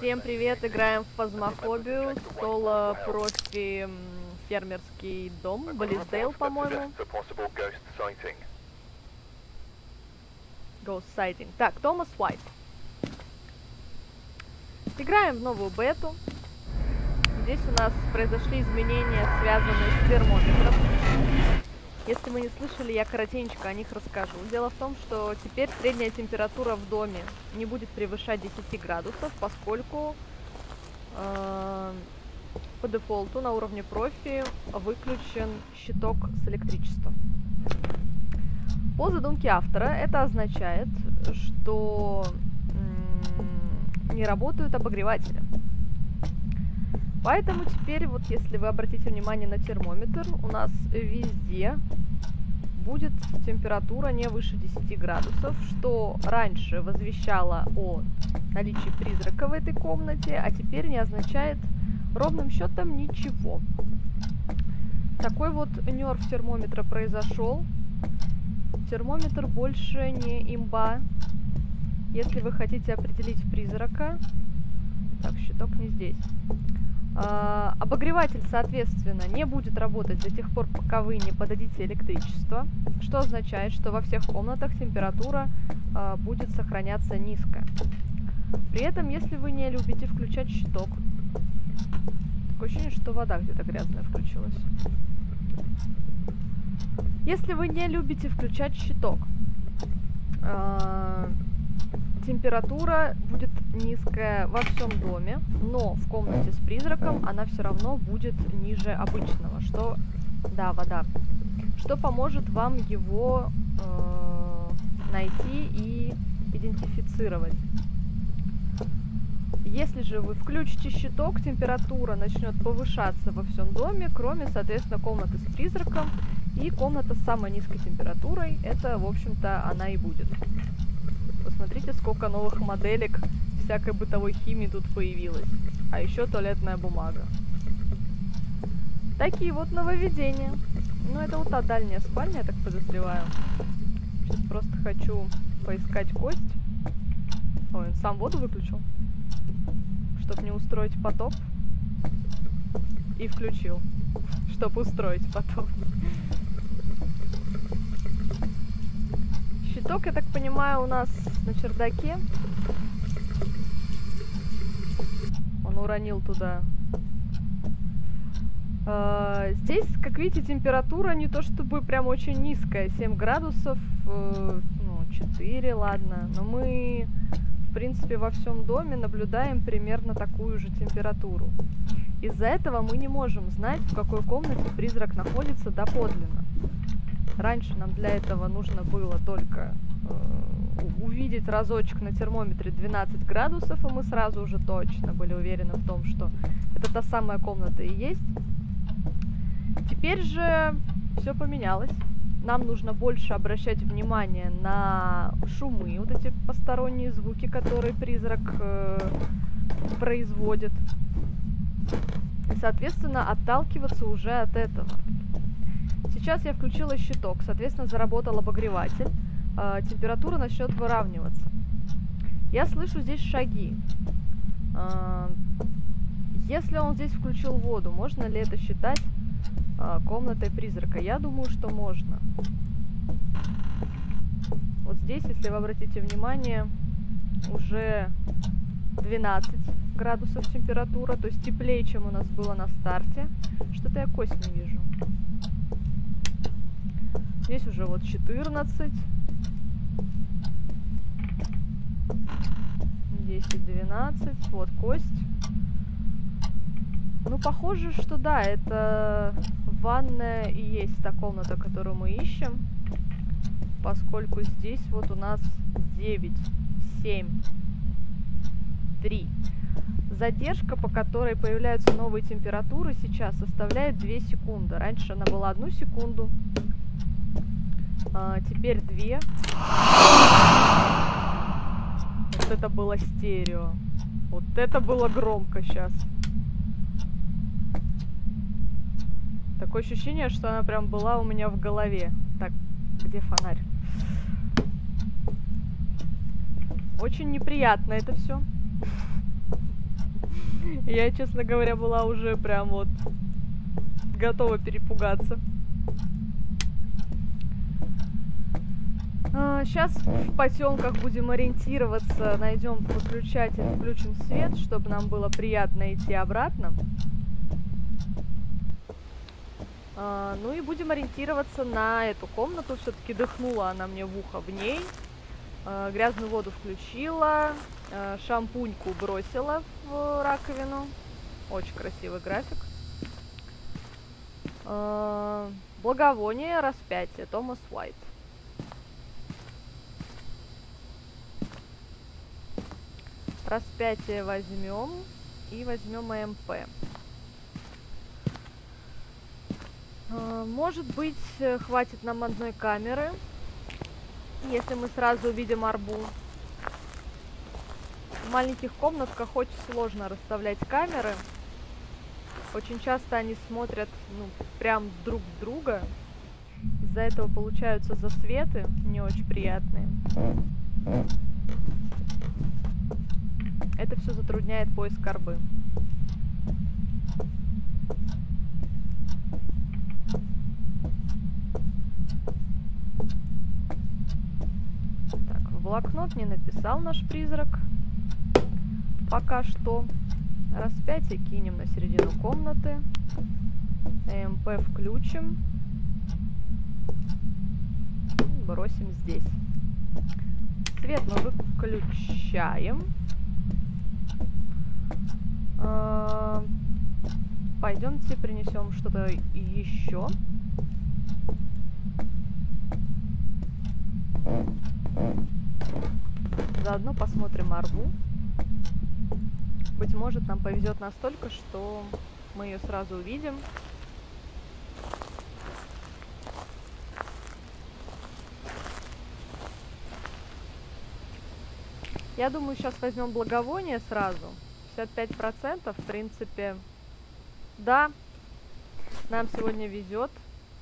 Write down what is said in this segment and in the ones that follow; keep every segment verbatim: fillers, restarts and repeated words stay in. Всем привет, играем в Phasmophobia, соло против фермерский дом, Bleasdale, по-моему. Ghost sighting. Так, Thomas White. Играем в новую бету. Здесь у нас произошли изменения, связанные с термометром. Если вы не слышали, я коротенько о них расскажу. Дело в том, что теперь средняя температура в доме не будет превышать десяти градусов, поскольку э, по дефолту на уровне профи выключен щиток с электричеством. По задумке автора это означает, что м- не работают обогреватели. Поэтому теперь, вот если вы обратите внимание на термометр, у нас везде будет температура не выше десяти градусов, что раньше возвещало о наличии призрака в этой комнате, а теперь не означает ровным счетом ничего. Такой вот нерв термометра произошел. Термометр больше не имба. Если вы хотите определить призрака... Так, щиток не здесь. А, обогреватель, соответственно, не будет работать до тех пор, пока вы не подадите электричество, что означает, что во всех комнатах температура а, будет сохраняться низко. При этом, если вы не любите включать щиток, такое ощущение, что вода где-то грязная включилась. Если вы не любите включать щиток, а, температура будет низкая во всем доме, но в комнате с призраком она все равно будет ниже обычного, что, да, вода, что поможет вам его э, найти и идентифицировать. Если же вы включите щиток, температура начнет повышаться во всем доме, кроме, соответственно, комнаты с призраком, и комната с самой низкой температурой, это, в общем-то, она и будет. Смотрите, сколько новых моделек всякой бытовой химии тут появилось. А еще туалетная бумага. Такие вот нововведения. Ну, это вот та дальняя спальня, я так подозреваю. Сейчас просто хочу поискать кость. Ой, он сам воду выключил, чтобы не устроить потоп. И включил, чтобы устроить потоп. Щиток, я так понимаю, у нас на чердаке. Он уронил туда. Э-э- здесь, как видите, температура не то чтобы прям очень низкая. семь градусов, э- ну, четыре, ладно. Но мы, в принципе, во всем доме наблюдаем примерно такую же температуру. Из-за этого мы не можем знать, в какой комнате призрак находится доподлинно. Раньше нам для этого нужно было только э, увидеть разочек на термометре двенадцать градусов, и мы сразу уже точно были уверены в том, что это та самая комната и есть. Теперь же все поменялось. Нам нужно больше обращать внимание на шумы, вот эти посторонние звуки, которые призрак э, производит. И, соответственно, отталкиваться уже от этого. Сейчас я включила щиток, соответственно, заработал обогреватель, э, температура начнет выравниваться. Я слышу здесь шаги. Э, если он здесь включил воду, можно ли это считать э, комнатой призрака? Я думаю, что можно. Вот здесь, если вы обратите внимание, уже двенадцать градусов температура, то есть теплее, чем у нас было на старте. Что-то я кость не вижу. Здесь уже вот четырнадцать, десять, двенадцать, вот кость. Ну, похоже, что да, это ванная и есть та комната, которую мы ищем, поскольку здесь вот у нас девять, семь, три. Задержка, по которой появляются новые температуры, сейчас составляет две секунды. Раньше она была одну секунду. А, теперь две. Вот это было стерео. Вот это было громко сейчас. Такое ощущение, что она прям была у меня в голове. Так, где фонарь? Очень неприятно это все. Я, честно говоря, была уже прям вот готова перепугаться. Сейчас в потемках будем ориентироваться, найдем выключатель, включим свет, чтобы нам было приятно идти обратно. Ну и будем ориентироваться на эту комнату. Все-таки дыхнула она мне в ухо в ней. Грязную воду включила, шампуньку бросила в раковину. Очень красивый график. Благовоние, распятие, Томас Уайт. Распятие возьмем и возьмем ЭМП. Может быть, хватит нам одной камеры, если мы сразу увидим арбу. В маленьких комнатках очень сложно расставлять камеры. Очень часто они смотрят, ну, прям друг друга. Из-за этого получаются засветы не очень приятные. Это все затрудняет поиск арбы. Так, в блокнот не написал наш призрак. Пока что. Распятие кинем на середину комнаты. ЭМП включим. Бросим здесь. Свет мы выключаем. Пойдемте принесем что-то еще. Заодно посмотрим арбу. Быть может, нам повезет настолько, что мы ее сразу увидим. Я думаю, сейчас возьмем благовоние сразу. пятьдесят пять процентов, в принципе, да, нам сегодня везет,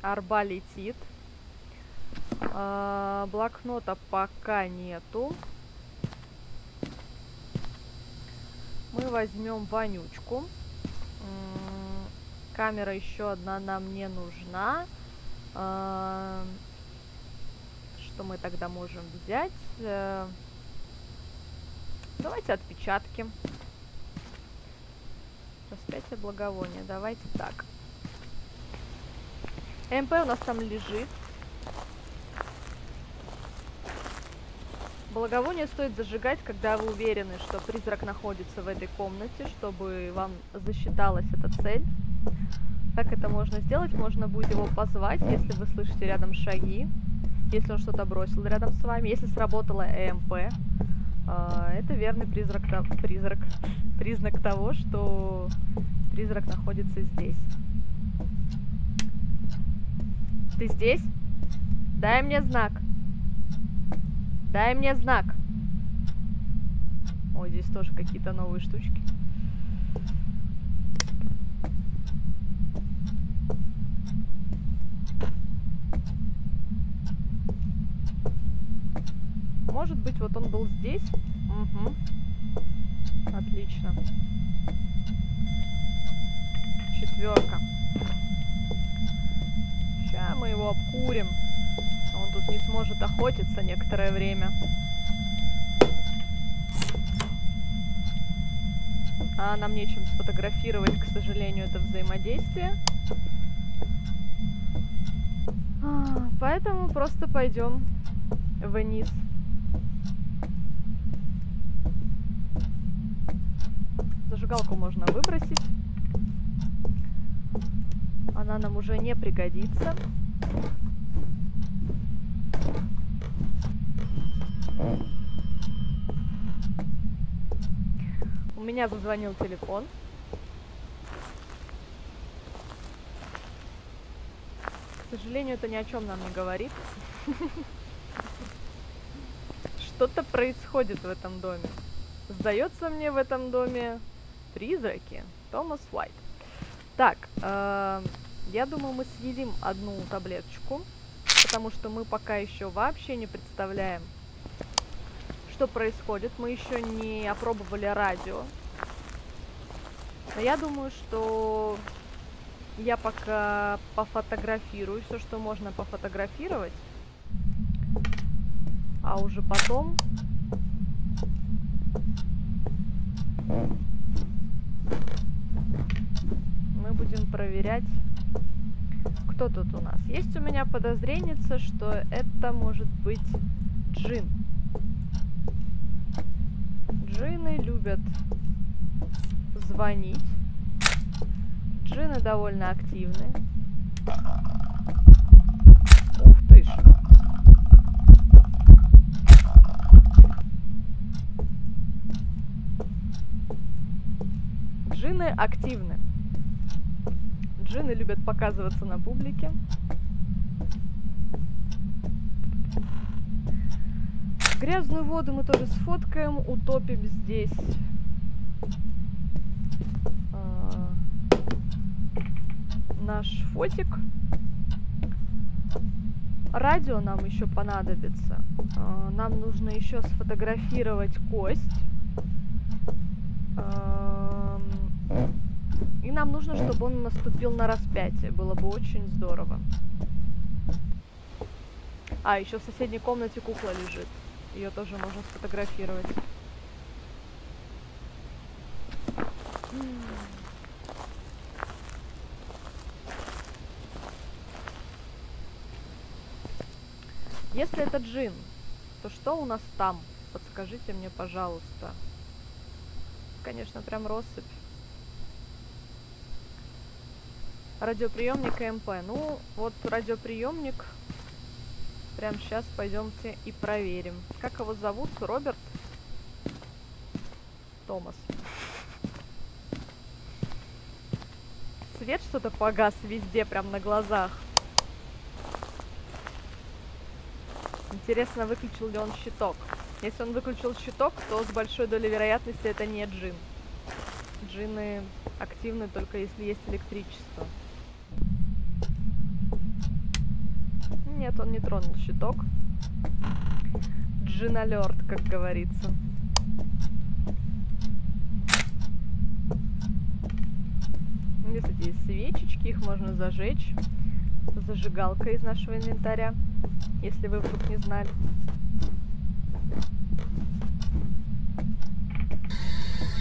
арба летит, а, блокнота пока нету, мы возьмем вонючку, камера еще одна нам не нужна, а, что мы тогда можем взять, а, давайте отпечатки. Распятие, благовония. Давайте так. ЭМП у нас там лежит. Благовоние стоит зажигать, когда вы уверены, что призрак находится в этой комнате, чтобы вам засчиталась эта цель. Как это можно сделать? Можно будет его позвать, если вы слышите рядом шаги, если он что-то бросил рядом с вами, если сработала ЭМП. Это верный призрак, призрак, признак того, что призрак находится здесь. Ты здесь? Дай мне знак. Дай мне знак. Ой, здесь тоже какие-то новые штучки. Может быть, вот он был здесь. Угу. Отлично. Четверка. Сейчас мы его обкурим. Он тут не сможет охотиться некоторое время. А нам нечем сфотографировать, к сожалению, это взаимодействие. Поэтому просто пойдем вниз. Зажигалку можно выбросить. Она нам уже не пригодится. У меня зазвонил телефон. К сожалению, это ни о чем нам не говорит. Что-то происходит в этом доме. Сдается мне, в этом доме призраки. Томас Уайт. Так, э, я думаю, мы съедим одну таблеточку, потому что мы пока еще вообще не представляем, что происходит. Мы еще не опробовали радио. Но я думаю, что я пока пофотографирую все, что можно пофотографировать. А уже потом... мы будем проверять, кто тут у нас. Есть у меня подозреница, что это может быть джин. Джинны любят звонить. Джинны довольно активны. Ух ты ж. Джинны активны. Джинны любят показываться на публике. Грязную воду мы тоже сфоткаем, утопим здесь. А, наш фотик. Радио нам еще понадобится. А, нам нужно еще сфотографировать кость. А, и нам нужно, чтобы он наступил на распятие. Было бы очень здорово. А, еще в соседней комнате кукла лежит. Ее тоже можно сфотографировать. Если это джин, то что у нас там? Подскажите мне, пожалуйста. Конечно, прям россыпь. Радиоприемник и МП. Ну, вот радиоприемник... Прямо сейчас пойдемте и проверим. Как его зовут? Роберт? Томас. Свет что-то погас везде, прям на глазах. Интересно, выключил ли он щиток. Если он выключил щиток, то с большой долей вероятности это не джин. Джинны активны только если есть электричество. Нет, он не тронул щиток. Джин алерт, как говорится. Здесь такие свечечки, их можно зажечь. Зажигалка из нашего инвентаря, если вы вдруг не знали.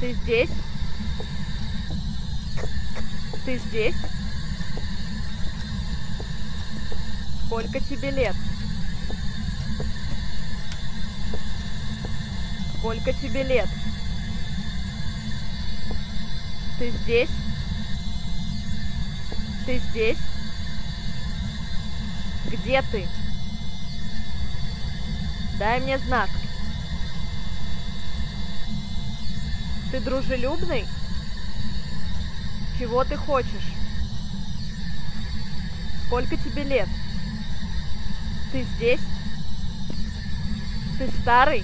Ты здесь? Ты здесь? Сколько тебе лет? Сколько тебе лет? Ты здесь? Ты здесь? Где ты? Дай мне знак. Ты дружелюбный? Чего ты хочешь? Сколько тебе лет? Ты здесь? Ты старый?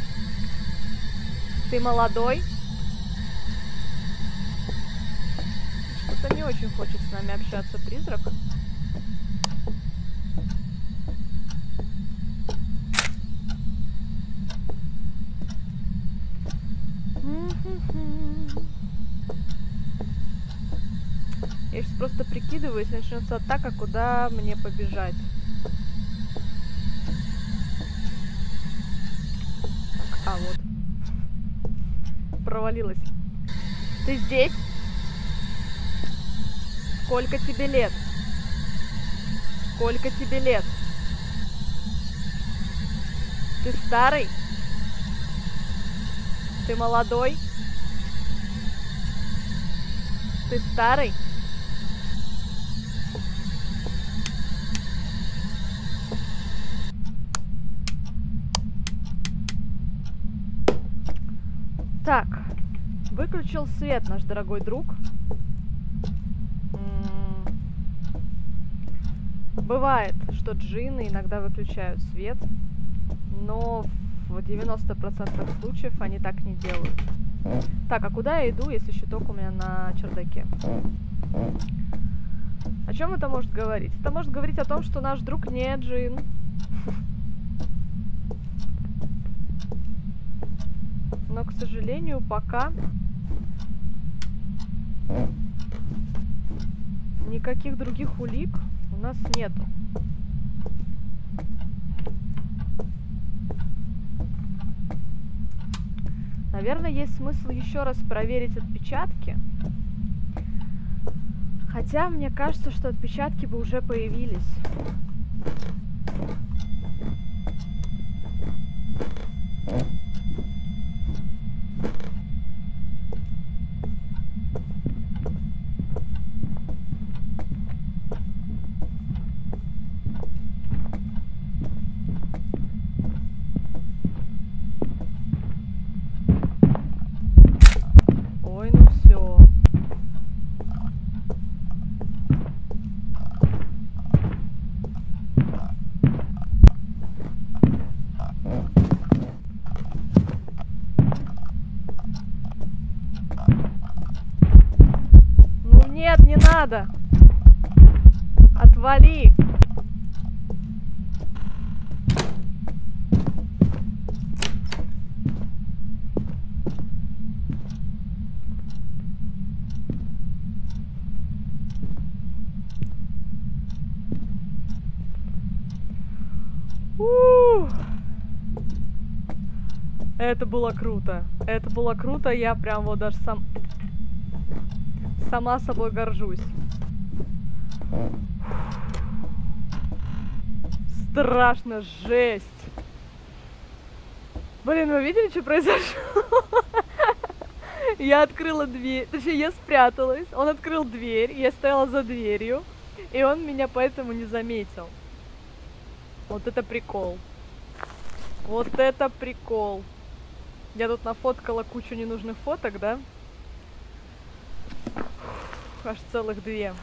Ты молодой? Что-то не очень хочет с нами общаться, призрак. Я сейчас просто прикидываю, если начнется атака, куда мне побежать. А, вот. Провалилась. Ты здесь? Сколько тебе лет? Сколько тебе лет? Ты старый? Ты молодой? Ты старый? Так, выключил свет наш дорогой друг. М-м-м. Бывает, что джинны иногда выключают свет, но в девяноста процентах случаев они так не делают. Так, а куда я иду, если щиток у меня на чердаке? О чем это может говорить? Это может говорить о том, что наш друг не джин. Но, к сожалению, пока Никаких других улик у нас нету. Наверное, есть смысл еще раз проверить отпечатки. Хотя, мне кажется, что отпечатки бы уже появились. Надо. Отвали. У-у-у. Это было круто. Это было круто. Я прям вот даже сам... Сама собой горжусь. Страшно, жесть. Блин, вы видели, что произошло? Я открыла дверь, точнее, я спряталась. Он открыл дверь, я стояла за дверью, и он меня поэтому не заметил. Вот это прикол. Вот это прикол. Я тут нафоткала кучу ненужных фоток, да? Аж целых две.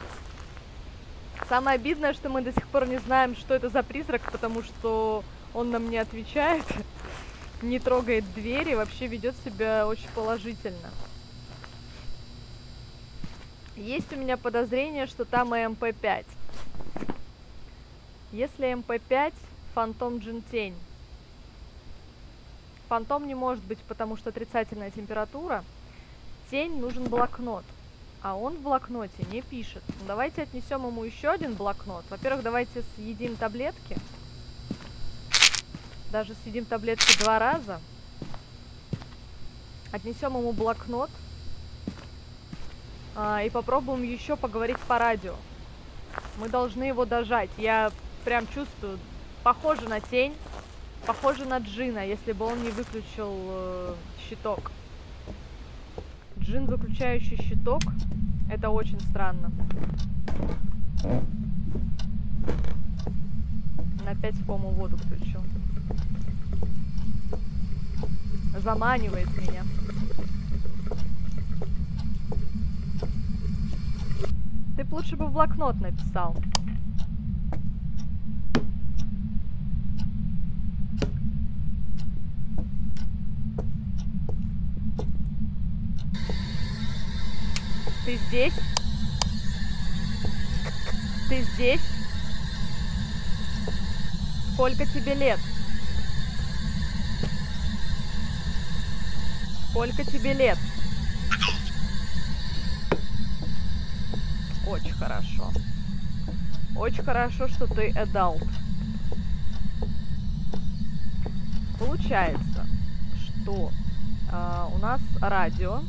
Самое обидное, что мы до сих пор не знаем, что это за призрак, потому что он нам не отвечает, не трогает двери, вообще ведет себя очень положительно. Есть у меня подозрение, что там Э М П пять. Если Э М П пять, фантом Джин тень. Фантом не может быть, потому что отрицательная температура. Тень нужен блокнот. А он в блокноте не пишет. Ну, давайте отнесем ему еще один блокнот. Во-первых, давайте съедим таблетки. Даже съедим таблетки два раза. Отнесем ему блокнот. А, и попробуем еще поговорить по радио. Мы должны его дожать. Я прям чувствую, похоже на тень, похоже на Джина, если бы он не выключил э, щиток. Джин, выключающий щиток. Это очень странно. Опять в кому воду включу. Заманивает меня. Ты б лучше бы в блокнот написал. Ты здесь? Ты здесь? Сколько тебе лет? Сколько тебе лет? Очень хорошо. Очень хорошо, что ты adult. Получается, что э, у нас радио.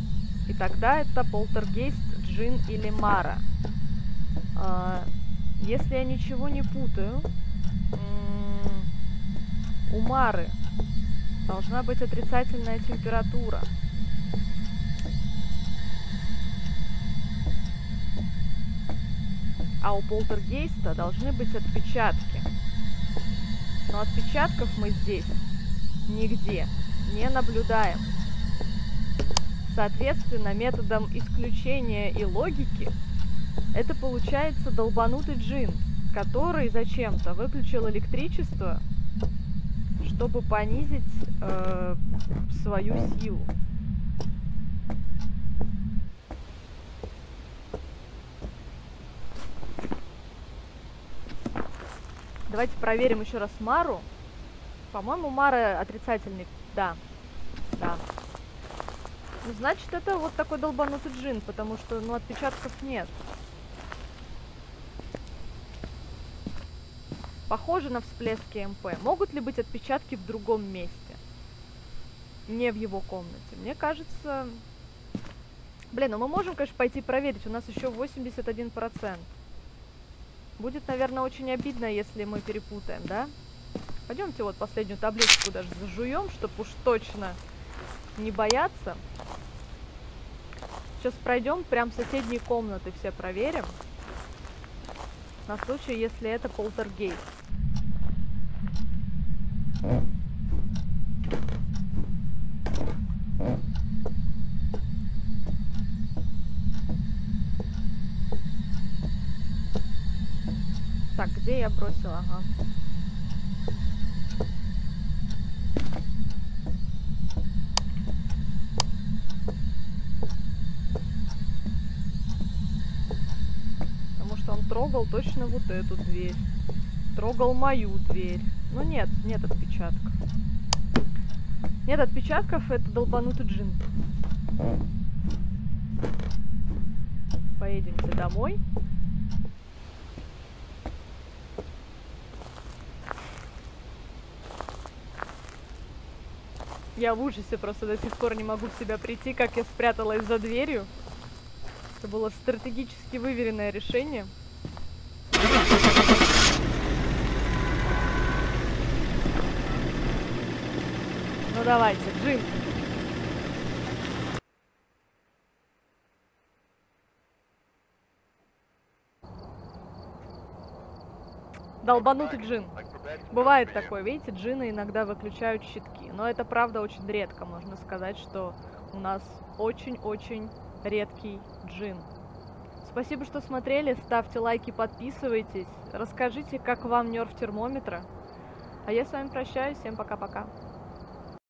И тогда это полтергейст, Джин или Мара. Если я ничего не путаю, у Мары должна быть отрицательная температура. А у полтергейста должны быть отпечатки. Но отпечатков мы здесь нигде не наблюдаем. Соответственно, методом исключения и логики это получается долбанутый джин, который зачем-то выключил электричество, чтобы понизить э, свою силу. Давайте проверим еще раз Мару. По-моему, Мара отрицательный. Да, да. Ну, значит, это вот такой долбанутый джин, потому что, ну, отпечатков нет. Похоже на всплески ЭМП. Могут ли быть отпечатки в другом месте? Не в его комнате. Мне кажется... Блин, ну мы можем, конечно, пойти проверить. У нас еще восемьдесят один процент. Будет, наверное, очень обидно, если мы перепутаем, да? Пойдемте вот последнюю табличку даже зажуем, чтобы уж точно не бояться. Сейчас пройдем прям соседние комнаты, все проверим. На случай, если это полтергейст. Так, где я бросила? Ага. Потому что он трогал точно вот эту дверь. Трогал мою дверь. Ну нет, нет отпечатков. Нет отпечатков, это долбанутый джин. Поедемте домой. Я в ужасе просто до сих пор не могу в себя прийти, как я спряталась за дверью. Это было стратегически выверенное решение. Ну давайте, Джим. Долбанутый джин. Бывает такое, видите, джины иногда выключают щитки. Но это правда очень редко. Можно сказать, что у нас очень-очень редкий джин. Спасибо, что смотрели. Ставьте лайки, подписывайтесь. Расскажите, как вам нерв термометра. А я с вами прощаюсь. Всем пока-пока.